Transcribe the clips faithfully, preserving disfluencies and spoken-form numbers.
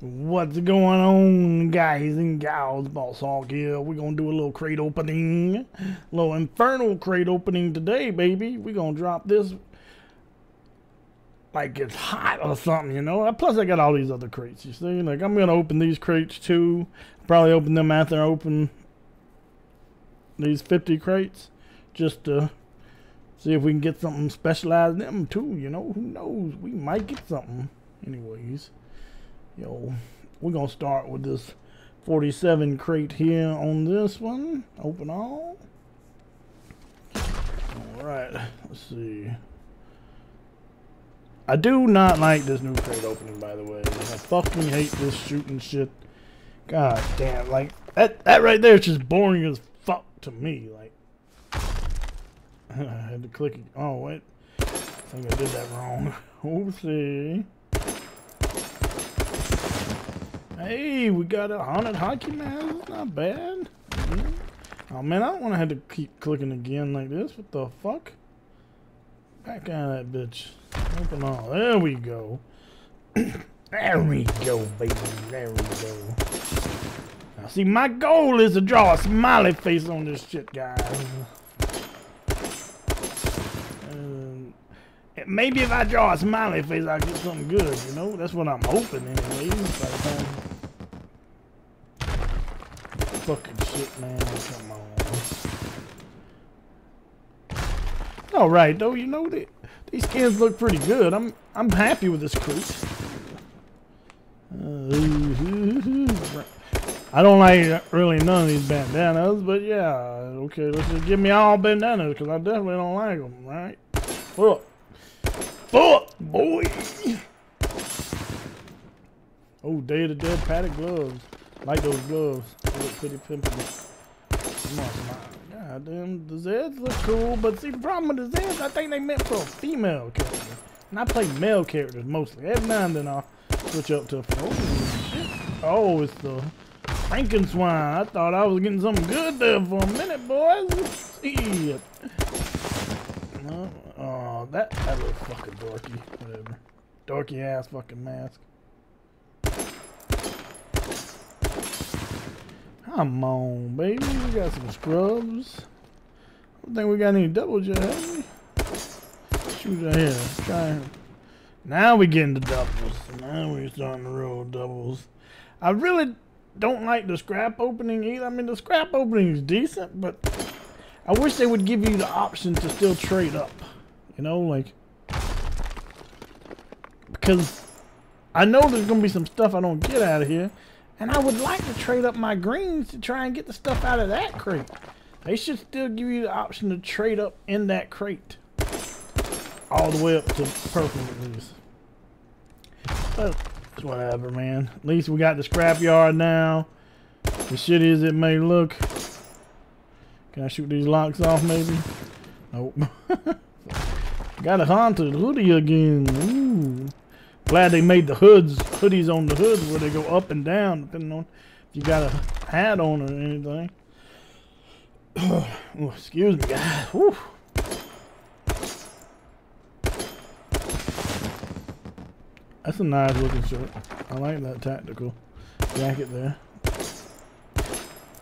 What's going on, guys and gals? BawsssHoG here. We're gonna do a little crate opening, a little Infernal crate opening today, baby. We're gonna drop this like it's hot or something, you know. Plus I got all these other crates, you see. Like, I'm gonna open these crates too, probably open them after I open these fifty crates, just to see if we can get something specialized in them too, you know. Who knows, we might get something. Anyways, yo, we're gonna start with this forty-seven crate here on this one. Open all. All right, let's see. I do not like this new crate opening, by the way. I fucking hate this shooting shit. God damn, like that that right there is just boring as fuck to me. Like, I had to click it. Oh wait, I think I did that wrong. Oopsie. Hey, we got a haunted hockey mask. Not bad. Yeah. Oh man, I don't want to have to keep clicking again like this. What the fuck? Back out of that bitch. Open all. There we go. There we go, baby. There we go. Now, see, my goal is to draw a smiley face on this shit, guys. Um, maybe if I draw a smiley face, I'll get something good. You know, that's what I'm hoping, anyways. Like, um, fucking shit, man. Come on. All right, though. You know that these skins look pretty good. I'm I'm happy with this crate. Uh, I don't like really none of these bandanas, but yeah. Okay, let's just give me all bandanas because I definitely don't like them. Right? Fuck, fuck, boy. Oh, Day of the Dead padded gloves. Like those gloves. They look pretty pimply. Come on, my god damn, the Zeds look cool, but see, the problem with the Zeds, I think they meant for a female character. And I play male characters mostly. Every now and then I'll switch up to a oh, oh, it's the Franken-swine. I thought I was getting something good there for a minute, boys. Let's see it. Oh, oh, that, that looks fucking dorky. Whatever. Dorky ass fucking mask. Come on, baby. We got some scrubs. I don't think we got any double jet, have we? Shoot out here. Try. Now we getting the doubles. Now we're starting to roll doubles. I really don't like the scrap opening either. I mean, the scrap opening is decent, but I wish they would give you the option to still trade up. You know, like, because I know there's going to be some stuff I don't get out of here. And I would like to trade up my greens to try and get the stuff out of that crate. They should still give you the option to trade up in that crate. All the way up to purple at least. But whatever, man. At least we got the scrapyard now. The shit is it may look. Can I shoot these locks off maybe? Nope. Got a haunted hoodie again. Ooh. Glad they made the hoods, hoodies on the hoods where they go up and down depending on if you got a hat on or anything. Oh, excuse me, guys. Whew. That's a nice looking shirt. I like that tactical jacket there.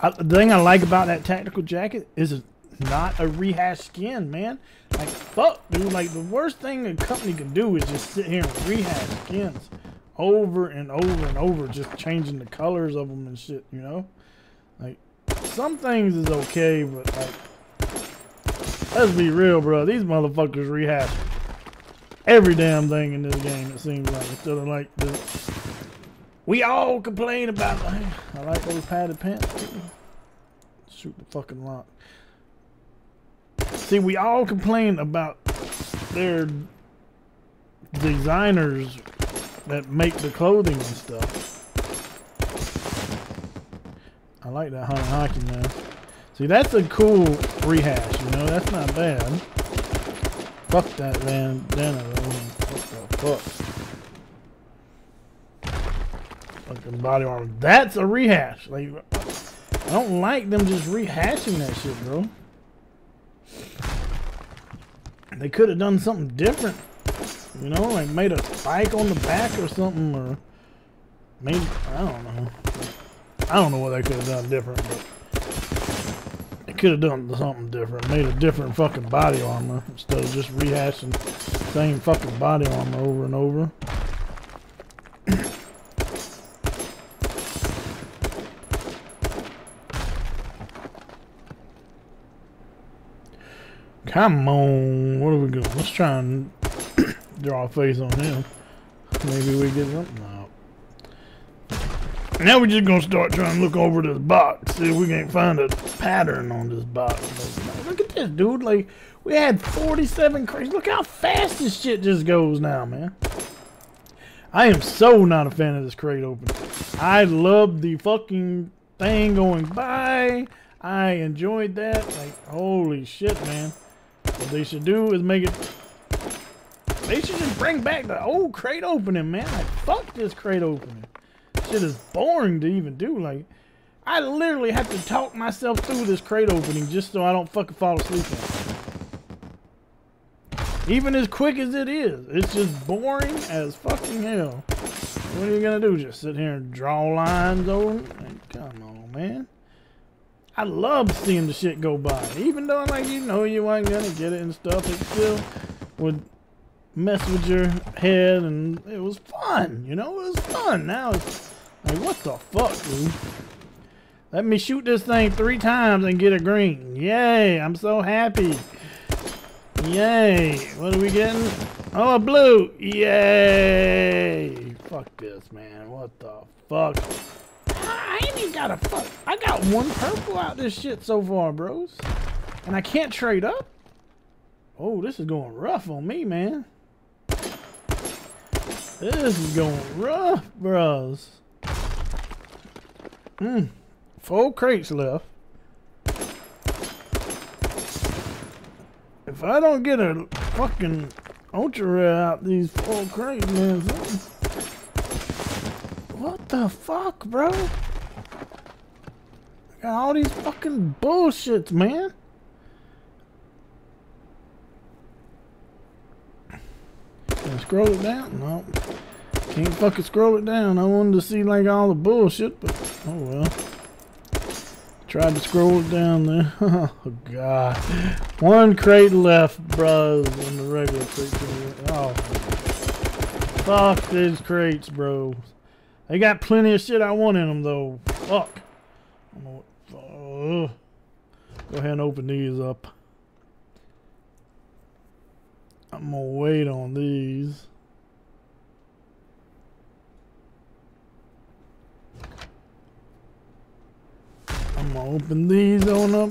I, the thing I like about that tactical jacket is it's not a rehashed skin, man. Like, fuck, dude, like, the worst thing a company can do is just sit here and rehash skins over and over and over, just changing the colors of them and shit, you know? Like, some things is okay, but, like, let's be real, bro. These motherfuckers rehash every damn thing in this game, it seems like, instead of, like, this. We all complain about, like, I like those padded pants. Shoot the fucking lock. See, we all complain about their designers that make the clothing and stuff. I like that haunted hockey mask. See, that's a cool rehash, you know? That's not bad. Fuck that bandana. What the fuck? Fucking body armor. That's a rehash. Like, I don't like them just rehashing that shit, bro. They could have done something different, you know, like made a spike on the back or something, or Maybe, I don't know. I don't know what they could have done different, but they could have done something different. Made a different fucking body armor instead of just rehashing the same fucking body armor over and over. Come on, what are we going? Let's try and draw a face on him. Maybe we get something out. Now we're just going to start trying to look over this box, see if we can't find a pattern on this box. Like, look at this, dude. Like, we had forty-seven crates. Look how fast this shit just goes now, man. I am so not a fan of this crate opening. I love the fucking thing going by. I enjoyed that. Like, holy shit, man. What they should do is make it... They should just bring back the old crate opening, man. Like, fuck this crate opening. Shit is boring to even do. Like, I literally have to talk myself through this crate opening just so I don't fucking fall asleep on it. Even as quick as it is, it's just boring as fucking hell. What are you gonna do? Just sit here and draw lines over it? Like, come on, man. I love seeing the shit go by. Even though, like, you know you ain't gonna get it and stuff, it still would mess with your head, and it was fun, you know? It was fun. Now it's like, what the fuck, dude? Let me shoot this thing three times and get a green. Yay, I'm so happy. Yay, what are we getting? Oh, a blue. Yay. Fuck this, man. What the fuck? I ain't even got a fuck. I got one purple out this shit so far, bros. And I can't trade up? Oh, this is going rough on me, man. This is going rough, bros. Mm. Four crates left. If I don't get a fucking ultra rare out these four crates, man, something. What the fuck, bro? I got all these fucking bullshits, man. Can I scroll it down? No. Can't fucking scroll it down. I wanted to see, like, all the bullshit, but oh well. Tried to scroll it down there. Oh, God. One crate left, bros, in the regular crate. Oh. Fuck these crates, bros. They got plenty of shit I want in them, though. Fuck. Go ahead and open these up. I'm gonna wait on these. I'm gonna open these on up.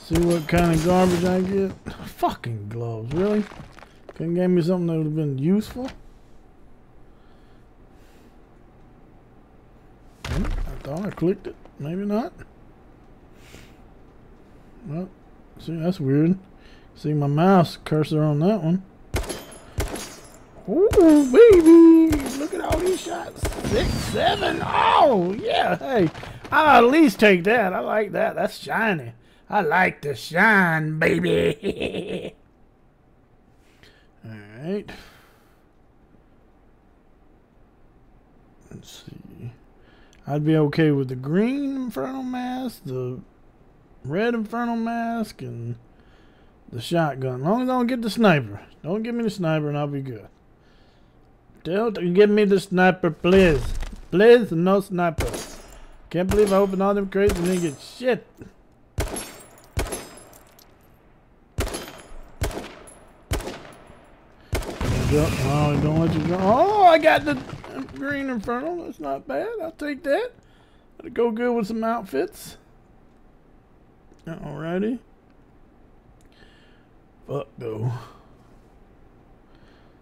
See what kind of garbage I get. Fucking gloves, really? Couldn't give me something that would have been useful? I thought I clicked it. Maybe not. Well, see, that's weird. See my mouse cursor on that one. Ooh, baby! Look at all these shots. Six, seven. Oh, yeah. Hey, I'll at least take that. I like that. That's shiny. I like the shine, baby. All right. Let's see. I'd be okay with the green infernal mask, the red infernal mask, and the shotgun. As long as I don't get the sniper. Don't give me the sniper and I'll be good. Don't give me the sniper, please. Please, no sniper. Can't believe I opened all them crates and didn't get shit. Oh, don't let you go. Oh, I got the green infernal. That's not bad. I'll take that. That'll go good with some outfits. Alrighty. Fuck though.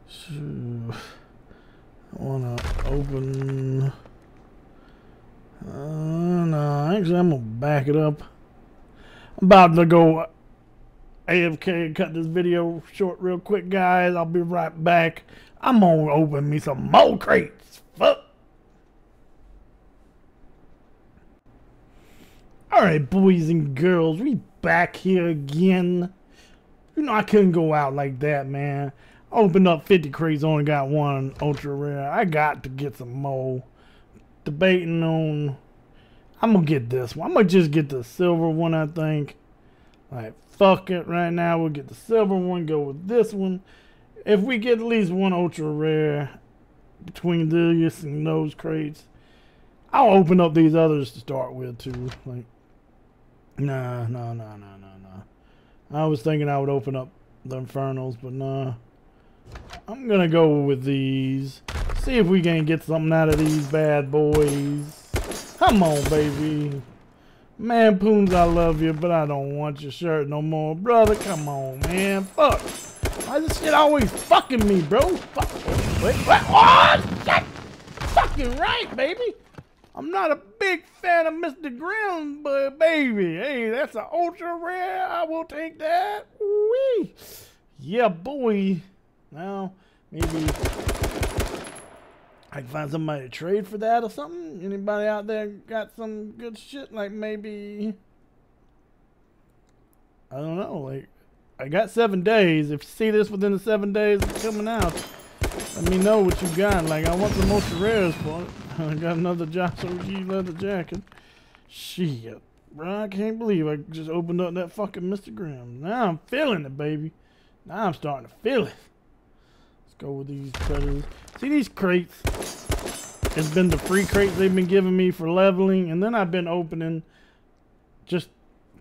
So, I wanna open. Uh, no, actually, I'm gonna back it up. I'm about to go A F K and cut this video short real quick, guys. I'll be right back. I'm gonna open me some more crates. Fuck. Alright, boys and girls, we back here again. You know I couldn't go out like that, man. I opened up fifty crates, only got one ultra rare. I got to get some more. debating on, I'm gonna get this one. I'm gonna just get the silver one, I think. Like, fuck it right now. We'll get the silver one, go with this one. If we get at least one ultra rare between Zilius and those crates, I'll open up these others to start with too. Like, nah, nah, nah, nah, nah, nah. I was thinking I would open up the Infernals, but nah. I'm gonna go with these. See if we can get something out of these bad boys. Come on, baby. Man, Poons, I love you, but I don't want your shirt no more, brother. Come on, man. Fuck. Why this shit always fucking me, bro? Fuck. Wait, what? Oh, shit! Fucking right, baby. I'm not a big fan of Mister Grimm, but baby, hey, that's an ultra rare. I will take that. Wee. Yeah, boy. Now, maybe I can find somebody to trade for that or something. Anybody out there got some good shit? Like, maybe, I don't know. Like, I got seven days. If you see this within the seven days it's coming out, let me know what you got. Like, I want the most rares for it. I got another BawsssHoG leather jacket. Shit, bro, I can't believe I just opened up that fucking Mister Grimm. Now I'm feeling it, baby. Now I'm starting to feel it. Let's go with these predators. See these crates? It's been the free crates they've been giving me for leveling, and then I've been opening, just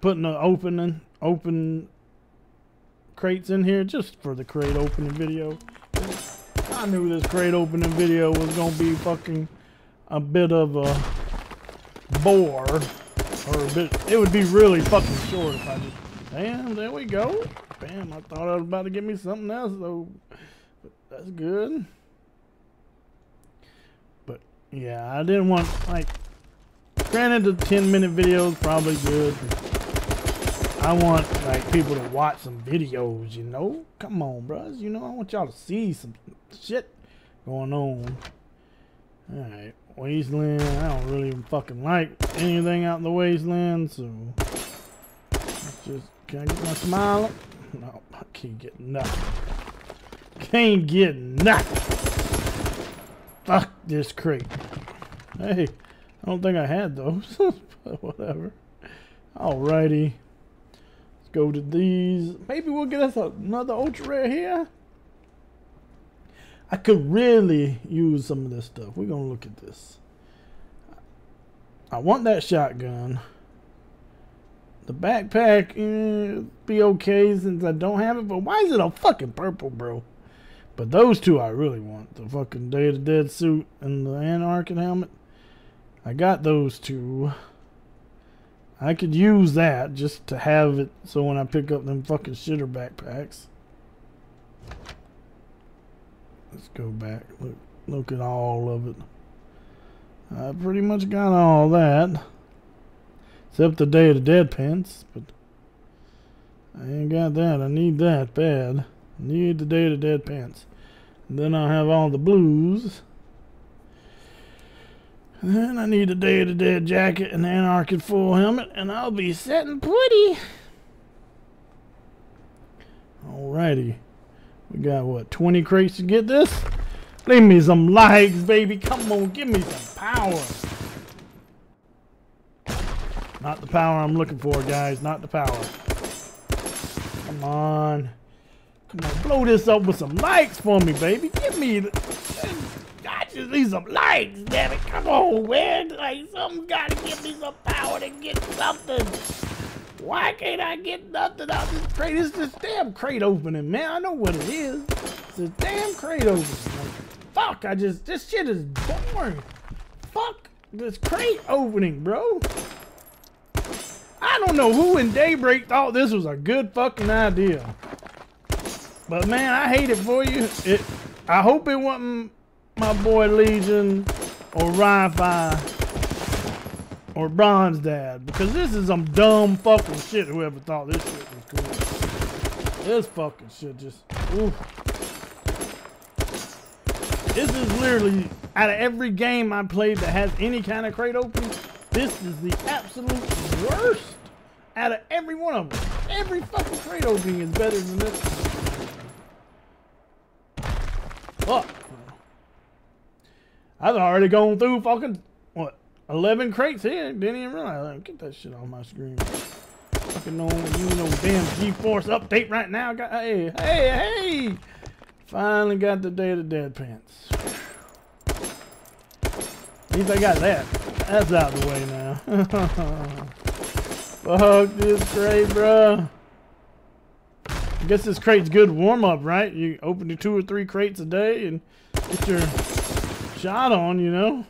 putting the opening, open crates in here just for the crate opening video. I knew this crate opening video was gonna be fucking a bit of a bore, or a bit, it would be really fucking short if I just, damn, there we go. Bam, I thought I was about to get me something else, though. But that's good. But yeah, I didn't want, like, granted the ten minute video is probably good. I want, like, people to watch some videos, you know? Come on, bruh. You know, I want y'all to see some shit going on. Alright, wasteland. I don't really fucking like anything out in the wasteland, so let's just, can I get my smile up? No, I can't get nothing. Can't get nothing. Fuck this crate. Hey, I don't think I had those, but whatever. Alrighty. Let's go to these. Maybe we'll get us another ultra rare here. I could really use some of this stuff. We're gonna look at this. I want that shotgun. The backpack, eh, be okay since I don't have it, but why is it a fucking purple, bro? But those two I really want. The fucking Day of the Dead suit and the Anarchan helmet. I got those two. I could use that just to have it so when I pick up them fucking shitter backpacks. Let's go back. Look, look at all of it. I pretty much got all that. Except the Day of the Dead pants. But I ain't got that. I need that bad. I need the Day of the Dead pants. And then I'll have all the blues. And then I need the Day of the Dead jacket and the Anarchan full helmet. And I'll be set and pretty. Alrighty. We got, what, twenty crates to get this? Leave me some likes, baby. Come on, give me some power. Not the power I'm looking for, guys. Not the power. Come on. Come on, blow this up with some likes for me, baby. Give me the... I just need some likes, damn it. Come on, man. Like, something gotta give me some power to get something. Why can't I get nothing out of this crate? It's this damn crate opening, man. I know what it is. It's a damn crate opening. Like, fuck, I just, this shit is boring. Fuck this crate opening, bro. I don't know who in Daybreak thought this was a good fucking idea. But man, I hate it for you. It, I hope it wasn't my boy Legion or Ri-Fi or Bronze Dad, because this is some dumb fucking shit. Whoever thought this shit was cool. This fucking shit just, oof. This is literally, out of every game I played that has any kind of crate opening, this is the absolute worst out of every one of them. Every fucking crate opening is better than this one. Fuck. I've already gone through fucking, what, eleven crates here. Didn't even realize. Get that shit off my screen. Fucking on you know damn G-Force update right now. Got, hey, hey, hey! Finally got the day of the dead pants. At least I got that. That's out of the way now. Fuck this crate, bro. I guess this crate's good warm-up, right? You open the two or three crates a day and get your shot on, you know?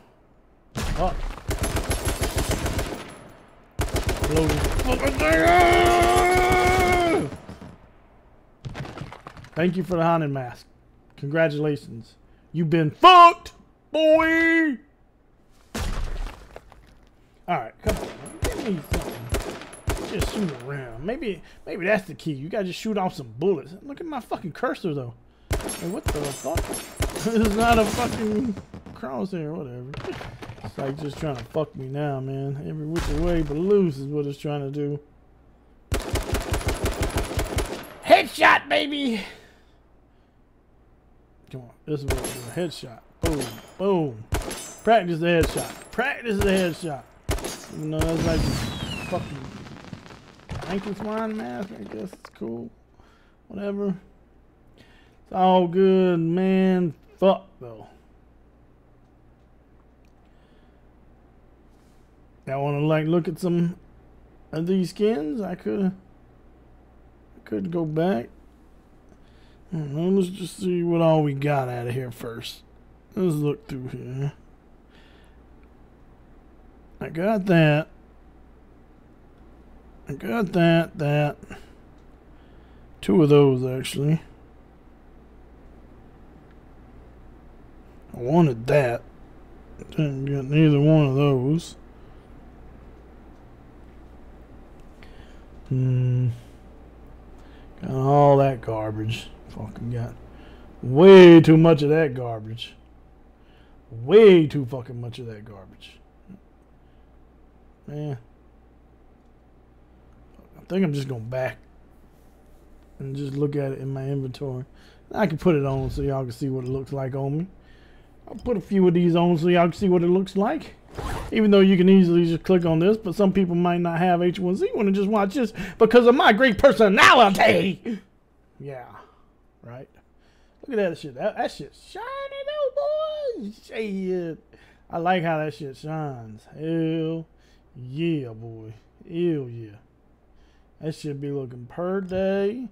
Oh. Thank you for the haunted mask. Congratulations. You've been fucked, boy! Alright, come on. Give me something. Just shoot around. Maybe maybe that's the key. You gotta just shoot off some bullets. Look at my fucking cursor, though. Hey, what the fuck? This is not a fucking crosshair, whatever. It's like just trying to fuck me now, man. Every which way but loose is what it's trying to do. Headshot, baby! Come on, this is what we do. Headshot. Boom, boom. Practice the headshot. Practice the headshot. Even though that's like fucking ankle swine mask, I guess it's cool. Whatever. It's all good, man. Fuck, though. I want to like look at some of these skins. I could, I could go back. I don't know, let's just see what all we got out of here first. Let's look through here. I got that. I got that. That. Two of those actually. I wanted that. Didn't get neither one of those. Hmm. Got all that garbage. Fucking got way too much of that garbage. Way too fucking much of that garbage. Man. I think I'm just gonna back and just look at it in my inventory. I can put it on so y'all can see what it looks like on me. I'll put a few of these on so y'all can see what it looks like. Even though you can easily just click on this, but some people might not have H one Z one and just watch this because of my great personality. Yeah, right. Look at that shit. That, that shit's shining, though, boys. Shit. I like how that shit shines. Hell yeah, boy. Hell yeah. That shit be looking per day.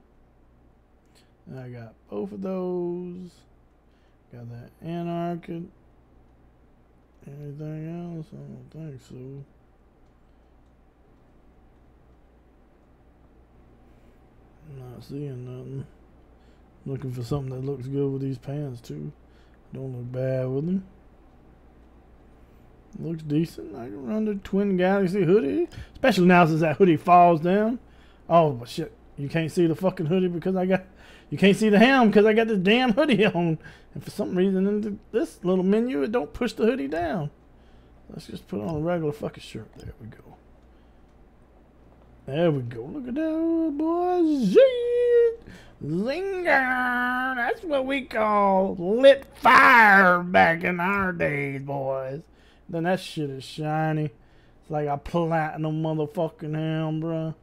And I got both of those. Got that anarchic. Anything else? I don't think so. I'm not seeing nothing. Looking for something that looks good with these pants too. Don't look bad with them. Looks decent. I can run the Twin Galaxy hoodie. Especially now since that hoodie falls down. Oh, but shit. You can't see the fucking hoodie because I got... You can't see the helm because I got this damn hoodie on. And for some reason in this little menu, it don't push the hoodie down. Let's just put on a regular fucking shirt. There we go. There we go. Look at that, boys. Zinger. That's what we call lit fire back in our days, boys. Then that shit is shiny. It's like a platinum motherfucking helm, bruh.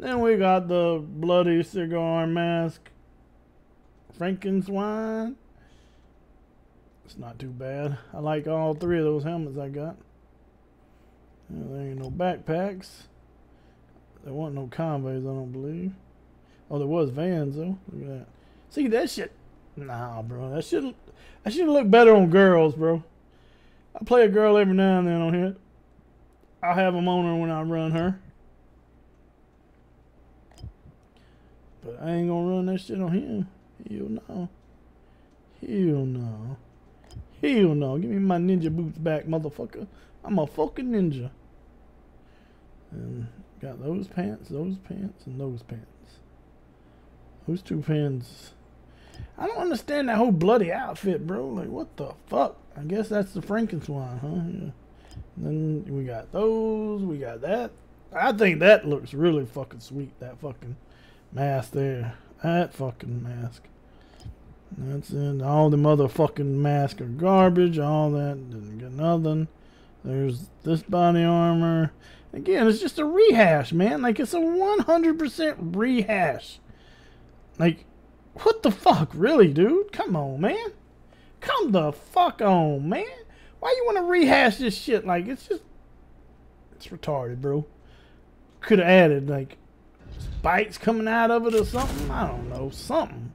Then we got the bloody cigar mask. Frankenswine. It's not too bad. I like all three of those helmets I got. There ain't no backpacks. There wasn't no convoys, I don't believe. Oh, there was vans, though. Look at that. See, that shit. Nah, bro. That shit, that shit look better on girls, bro. I play a girl every now and then on here. I'll have them on her when I run her. But I ain't gonna run that shit on him. Hell no. Hell no. Hell no. Give me my ninja boots back, motherfucker. I'm a fucking ninja. And got those pants, those pants, and those pants. Those two pants. I don't understand that whole bloody outfit, bro. Like, what the fuck? I guess that's the Frankenswine, huh? Yeah. And then we got those. We got that. I think that looks really fucking sweet, that fucking mask there. That fucking mask. That's it. All the motherfucking masks are garbage. All that. Didn't get nothing. There's this body armor. Again, it's just a rehash, man. Like, it's a one hundred percent rehash. Like, what the fuck? Really, dude? Come on, man. Come the fuck on, man. Why you want to rehash this shit? Like, it's just... it's retarded, bro. Could have added, like, spikes coming out of it or something. I don't know. Something.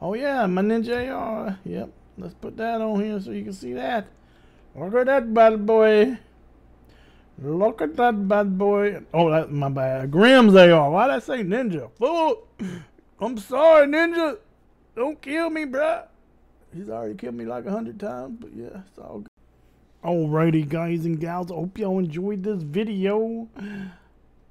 Oh, yeah. My Ninja A R. Yep. Let's put that on here so you can see that. Look at that bad boy. Look at that bad boy. Oh, that's my bad. Grimm's A R. Why'd I say Ninja? Fool. I'm sorry, Ninja. Don't kill me, bruh. He's already killed me like a hundred times, but yeah, it's all good. Alrighty, guys and gals. I hope y'all enjoyed this video.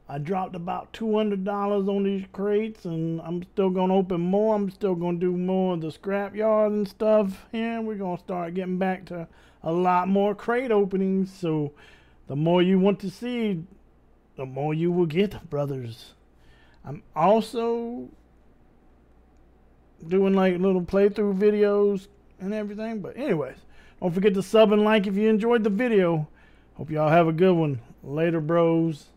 I dropped about two hundred dollars on these crates, and I'm still going to open more. I'm still going to do more of the scrapyard and stuff. And we're going to start getting back to a lot more crate openings. So the more you want to see, the more you will get, brothers. I'm also doing like little playthrough videos and everything. But anyways, don't forget to sub and like if you enjoyed the video. Hope y'all have a good one. Later, bros.